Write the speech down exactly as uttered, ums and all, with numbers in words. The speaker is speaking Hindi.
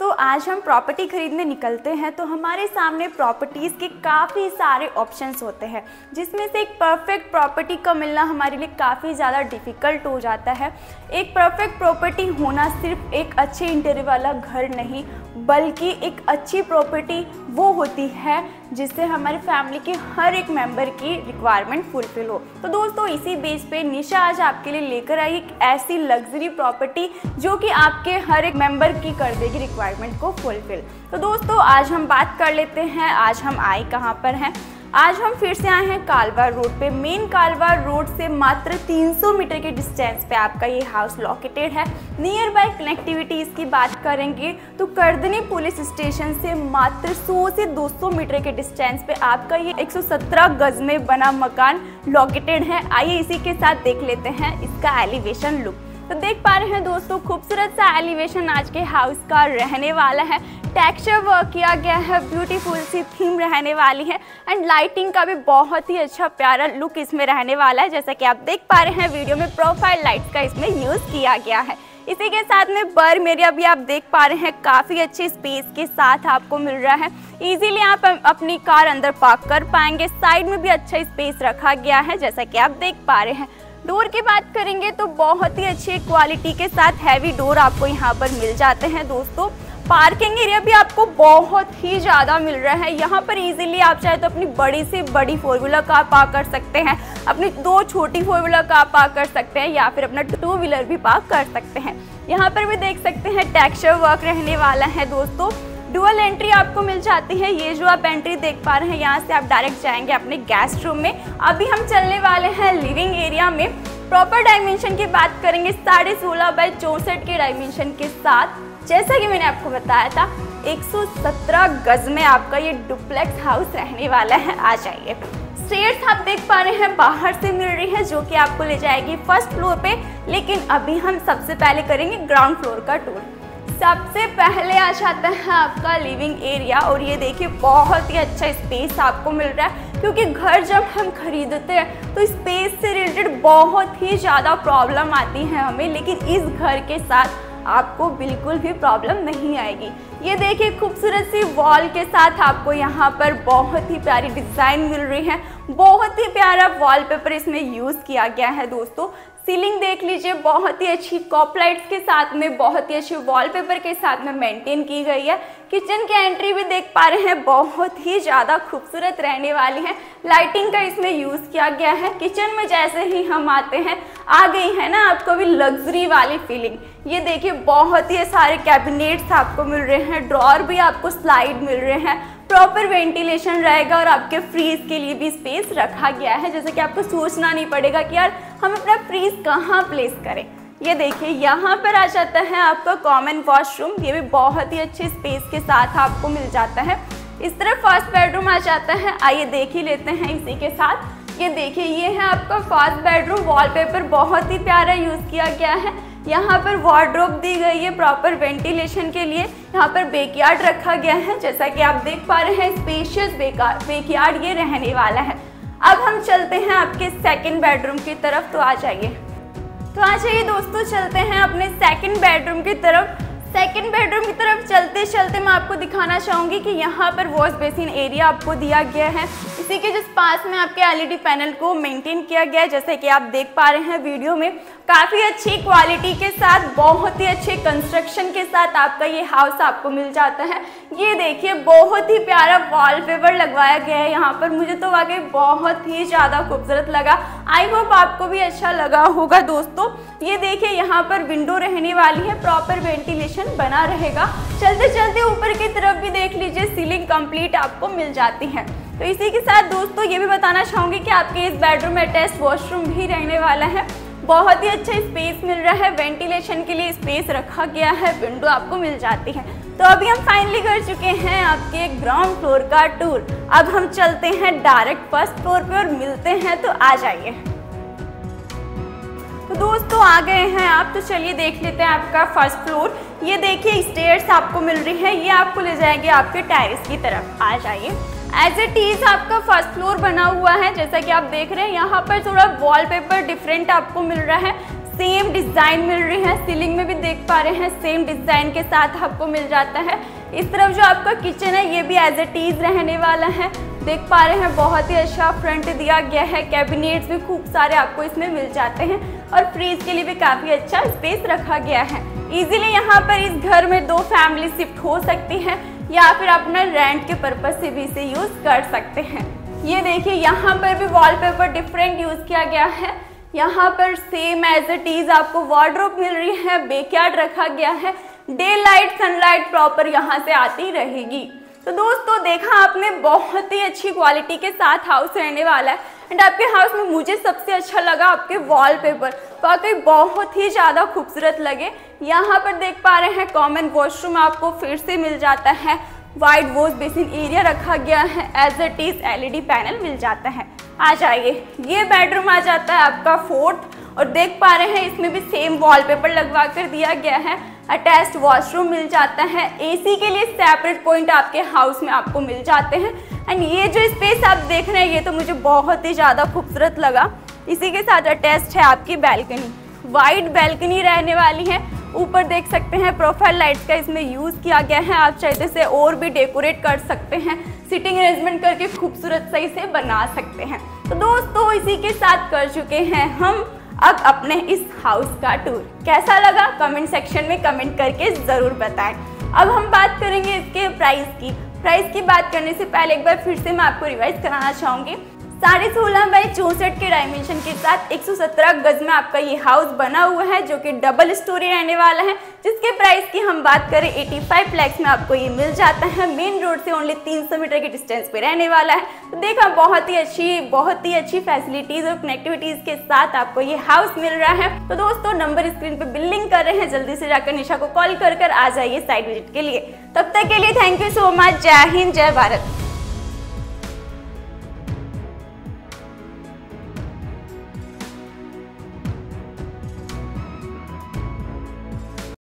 दोस्तों, आज हम प्रॉपर्टी खरीदने निकलते हैं तो हमारे सामने प्रॉपर्टीज़ के काफ़ी सारे ऑप्शंस होते हैं, जिसमें से एक परफेक्ट प्रॉपर्टी का मिलना हमारे लिए काफ़ी ज़्यादा डिफ़िकल्ट हो जाता है। एक परफेक्ट प्रॉपर्टी होना सिर्फ एक अच्छे इंटीरियर वाला घर नहीं, बल्कि एक अच्छी प्रॉपर्टी वो होती है जिससे हमारी फैमिली के हर एक मेंबर की रिक्वायरमेंट फुलफिल हो। तो दोस्तों, इसी बेस पे निशा आज आपके लिए लेकर आई एक ऐसी लग्जरी प्रॉपर्टी जो कि आपके हर एक मेंबर की कर देगी रिक्वायरमेंट को फुलफिल। तो दोस्तों, आज हम बात कर लेते हैं आज हम आए कहाँ पर हैं। आज हम फिर से आए हैं कालवार रोड पे। मेन कालवार रोड से मात्र तीन सौ मीटर के डिस्टेंस पे आपका ये हाउस लोकेटेड है। नियर बाय कनेक्टिविटी इसकी बात करेंगे तो करदनी पुलिस स्टेशन से मात्र सौ से दो सौ मीटर के डिस्टेंस पे आपका ये एक सौ सत्रह गज में बना मकान लोकेटेड है। आइए इसी के साथ देख लेते हैं इसका एलिवेशन लुक। तो देख पा रहे हैं दोस्तों, खूबसूरत सा एलिवेशन आज के हाउस का रहने वाला है। टेक्सचर वर्क किया गया है, ब्यूटीफुल सी थीम रहने वाली है एंड लाइटिंग का भी बहुत ही अच्छा प्यारा लुक इसमें रहने वाला है। जैसा कि आप देख पा रहे हैं वीडियो में प्रोफाइल लाइट्स का इसमें यूज़ किया गया है। इसी के साथ में बर मेरिया भी आप देख पा रहे हैं काफ़ी अच्छे स्पेस के साथ आपको मिल रहा है। इजीली आप अपनी कार अंदर पार्क कर पाएंगे। साइड में भी अच्छा स्पेस रखा गया है जैसा कि आप देख पा रहे हैं। डोर की बात करेंगे तो बहुत ही अच्छी क्वालिटी के साथ हैवी डोर आपको यहाँ पर मिल जाते हैं। दोस्तों, पार्किंग एरिया भी आपको बहुत ही ज़्यादा मिल रहा है। यहाँ पर इजीली आप चाहे तो अपनी बड़ी से बड़ी फोर व्हीलर कार पार्क कर सकते हैं, अपनी दो छोटी फोर व्हीलर कार पार्क कर सकते हैं या फिर अपना टू व्हीलर भी पार्क कर सकते हैं। यहाँ पर भी देख सकते हैं टेक्सचर वर्क रहने वाला है। दोस्तों, डुअल एंट्री आपको मिल जाती है। ये जो आप एंट्री देख पा रहे हैं, यहाँ से आप डायरेक्ट जाएंगे अपने गेस्ट रूम में। अभी हम चलने वाले हैं लिविंग एरिया में। प्रॉपर डायमेंशन की बात करेंगे साढ़े सोलह बाई चौंसठ के डायमेंशन के साथ, जैसा कि मैंने आपको बताया था एक सौ सत्रह गज में आपका ये डुप्लेक्स हाउस रहने वाला है। आ जाइए, स्टेयर्स आप देख पा रहे हैं बाहर से मिल रही है जो कि आपको ले जाएगी फर्स्ट फ्लोर पे, लेकिन अभी हम सबसे पहले करेंगे ग्राउंड फ्लोर का टूर। सबसे पहले आ जाता है आपका लिविंग एरिया और ये देखिए बहुत ही अच्छा स्पेस आपको मिल रहा है, क्योंकि घर जब हम खरीदते हैं तो स्पेस से रिलेटेड बहुत ही ज़्यादा प्रॉब्लम आती है हमें, लेकिन इस घर के साथ आपको बिल्कुल भी प्रॉब्लम नहीं आएगी। ये देखिए खूबसूरत सी वॉल के साथ आपको यहाँ पर बहुत ही प्यारी डिज़ाइन मिल रही है। बहुत ही प्यारा वॉलपेपर इसमें यूज़ किया गया है। दोस्तों, सीलिंग देख लीजिए बहुत ही अच्छी कॉपलाइट्स के साथ में, बहुत ही अच्छे वॉलपेपर के साथ में मेंटेन की गई है। किचन की एंट्री भी देख पा रहे हैं बहुत ही ज़्यादा खूबसूरत रहने वाली है। लाइटिंग का इसमें यूज़ किया गया है। किचन में जैसे ही हम आते हैं, आ गई है ना आपको भी लग्जरी वाली फीलिंग। ये देखिए बहुत ही सारे कैबिनेट्स आपको मिल रहे हैं, ड्रॉअर भी आपको स्लाइड मिल रहे हैं। प्रॉपर वेंटिलेशन रहेगा और आपके फ्रीज के लिए भी स्पेस रखा गया है, जैसे कि आपको सोचना नहीं पड़ेगा कि यार हम अपना फ्रीज कहाँ प्लेस करें। ये देखिए यहाँ पर आ जाता है आपका कॉमन वॉशरूम, ये भी बहुत ही अच्छे स्पेस के साथ आपको मिल जाता है। इस तरफ फर्स्ट बेडरूम आ जाता है। आइए देख ही लेते हैं इसी के साथ। ये देखिए ये है आपका फर्स्ट बेडरूम। वॉलपेपर बहुत ही प्यारा यूज़ किया गया है। यहाँ पर वार्डरोब दी गई है प्रॉपर वेंटिलेशन के लिए। यहाँ पर बेकयार्ड रखा गया है, जैसा कि आप देख पा रहे हैं स्पेशियस बेकयार्ड ये रहने वाला है। अब हम चलते हैं आपके सेकंड बेडरूम की तरफ। तो आ जाइए तो आ जाइए दोस्तों, चलते हैं अपने सेकंड बेडरूम की तरफ। सेकंड बेडरूम की तरफ चलते चलते मैं आपको दिखाना चाहूँगी कि यहाँ पर वॉश बेसिन एरिया आपको दिया गया है। इसी के जस्ट पास में आपके एलईडी पैनल को मेंटेन किया गया है, जैसे कि आप देख पा रहे हैं वीडियो में। काफ़ी अच्छी क्वालिटी के साथ, बहुत ही अच्छे कंस्ट्रक्शन के साथ आपका ये हाउस आपको मिल जाता है। ये देखिए बहुत ही प्यारा वॉलपेपर लगवाया गया है यहाँ पर। मुझे तो वाकई बहुत ही ज़्यादा खूबसूरत लगा। आई होप आपको भी अच्छा लगा होगा। दोस्तों, ये देखिए यहाँ पर विंडो रहने वाली है, प्रॉपर वेंटिलेशन बना रहेगा। चलते चलते ऊपर की तरफ भी देख लीजिए, सीलिंग कंप्लीट आपको मिल जाती है। तो इसी के साथ दोस्तों ये भी बताना चाहूँगी कि आपके इस बेडरूम में अटैच वॉशरूम भी रहने वाला है। बहुत ही अच्छा स्पेस मिल रहा है, वेंटिलेशन के लिए स्पेस रखा गया है, विंडो आपको मिल जाती है। तो अभी हम फाइनली कर चुके हैं आपके ग्राउंड फ्लोर का टूर। अब हम चलते हैं डायरेक्ट फर्स्ट फ्लोर पे और मिलते हैं। तो आ जाइए। तो दोस्तों आ गए हैं आप, तो चलिए देख लेते हैं आपका फर्स्ट फ्लोर। ये देखिए स्टेयर्स आपको मिल रही है, ये आपको ले जाएगी आपके टेरेस की तरफ। आ जाइए। एज इट इज़ आपका फर्स्ट फ्लोर बना हुआ है, जैसा कि आप देख रहे हैं। यहाँ पर थोड़ा वॉलपेपर डिफरेंट आपको मिल रहा है। सेम डिजाइन मिल रही है। सीलिंग में भी देख पा रहे हैं सेम डिजाइन के साथ आपको मिल जाता है। इस तरफ जो आपका किचन है ये भी एज इट इज रहने वाला है। देख पा रहे हैं बहुत ही अच्छा फ्रंट दिया गया है। कैबिनेट्स भी खूब सारे आपको इसमें मिल जाते हैं और फ्रिज के लिए भी काफ़ी अच्छा स्पेस रखा गया है। इजीली यहाँ पर इस घर में दो फैमिली शिफ्ट हो सकती है या फिर अपना रेंट के पर्पज से भी इसे यूज़ कर सकते हैं। ये देखिए यहाँ पर भी वॉलपेपर डिफरेंट यूज़ किया गया है। यहाँ पर सेम एज इट इज आपको वार्डरोब मिल रही है। बेकयार्ड रखा गया है। डे लाइट सनलाइट प्रॉपर यहाँ से आती रहेगी। तो दोस्तों देखा आपने बहुत ही अच्छी क्वालिटी के साथ हाउस रहने वाला है। एंड आपके हाउस में मुझे सबसे अच्छा लगा आपके वॉलपेपर, वाकई बहुत ही ज़्यादा खूबसूरत लगे। यहाँ पर देख पा रहे हैं कॉमन वॉशरूम आपको फिर से मिल जाता है। वाइड वॉश बेसिन एरिया रखा गया है। As it is LED panel मिल जाता है। आ जाइए ये बेडरूम आ जाता है आपका फोर्थ और देख पा रहे हैं इसमें भी सेम वॉलपेपर लगवा कर दिया गया है। अटैच्ड वॉशरूम मिल जाता है। एसी के लिए सेपरेट पॉइंट आपके हाउस में आपको मिल जाते हैं। एंड ये जो स्पेस आप देख रहे हैं ये तो मुझे बहुत ही ज़्यादा खूबसूरत लगा। इसी के साथ अटैच्ड है आपकी बैल्कनी। वाइड बैल्कनी रहने वाली है। ऊपर देख सकते हैं प्रोफाइल लाइट्स का इसमें यूज़ किया गया है। आप चाहते से और भी डेकोरेट कर सकते हैं, सिटिंग अरेंजमेंट करके खूबसूरत सही से बना सकते हैं। तो दोस्तों इसी के साथ कर चुके हैं हम अब अपने इस हाउस का टूर। कैसा लगा कमेंट सेक्शन में कमेंट करके ज़रूर बताएं। अब हम बात करेंगे इसके प्राइस की। प्राइस की बात करने से पहले एक बार फिर से मैं आपको रिवाइज कराना चाहूँगी। साढ़े सोलह बाई चौंसठ के डायमेंशन के साथ एक सौ सत्रह गज में आपका ये हाउस बना हुआ है जो कि डबल स्टोरी रहने वाला है, जिसके प्राइस की हम बात करें पचासी लाख में आपको ये मिल जाता है। मेन रोड से ओनली तीन सौ मीटर के डिस्टेंस पे रहने वाला है। तो देखा बहुत ही अच्छी बहुत ही अच्छी फैसिलिटीज और कनेक्टिविटीज के साथ आपको ये हाउस मिल रहा है। तो दोस्तों नंबर स्क्रीन पे बिलिंग कर रहे हैं, जल्दी से जाकर निशा को कॉल कर कर आ जाइए साइट विजिट के लिए। तब तक के लिए थैंक यू सो मच। जय हिंद जय भारत।